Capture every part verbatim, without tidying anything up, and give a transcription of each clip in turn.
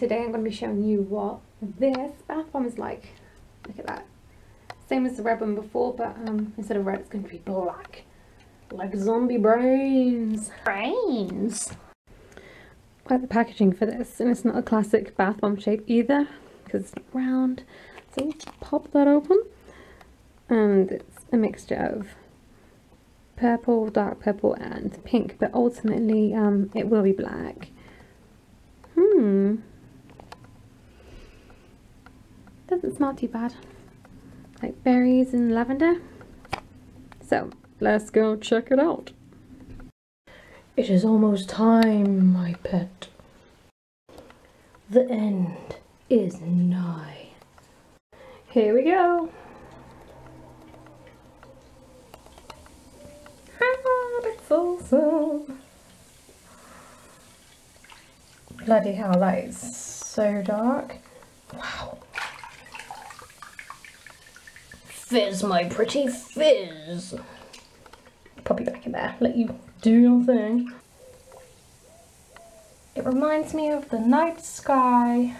today I'm going to be showing you what this bath bomb is like. Look at that. Same as the red one before, but um, instead of red, it's going to be black. Like zombie brains. Brains. Quite the packaging for this, and it's not a classic bath bomb shape either, because it's not round. So let's pop that open. And it's a mixture of purple, dark purple, and pink, but ultimately um, it will be black. Hmm. Doesn't smell too bad. Like berries and lavender. So let's go check it out. It is almost time, my pet. The end is nigh. Here we go. Awesome. Bloody hell, that is so dark. Wow. Fizz, my pretty fizz. Pop you back in there, let you do your thing. It reminds me of the night sky.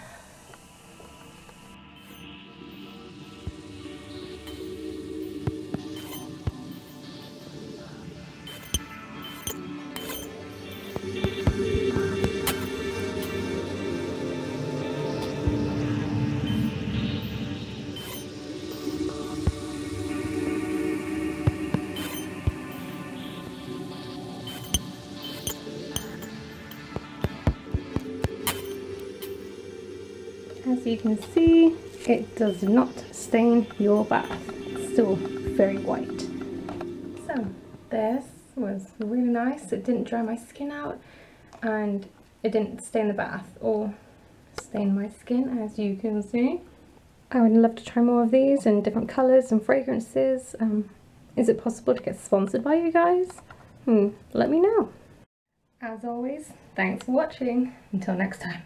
As you can see, it does not stain your bath. It's still very white. So this was really nice. It didn't dry my skin out and it didn't stain the bath or stain my skin, as you can see. I would love to try more of these in different colours and fragrances. Um, is it possible to get sponsored by you guys? Hmm, let me know. As always, thanks for watching. Until next time.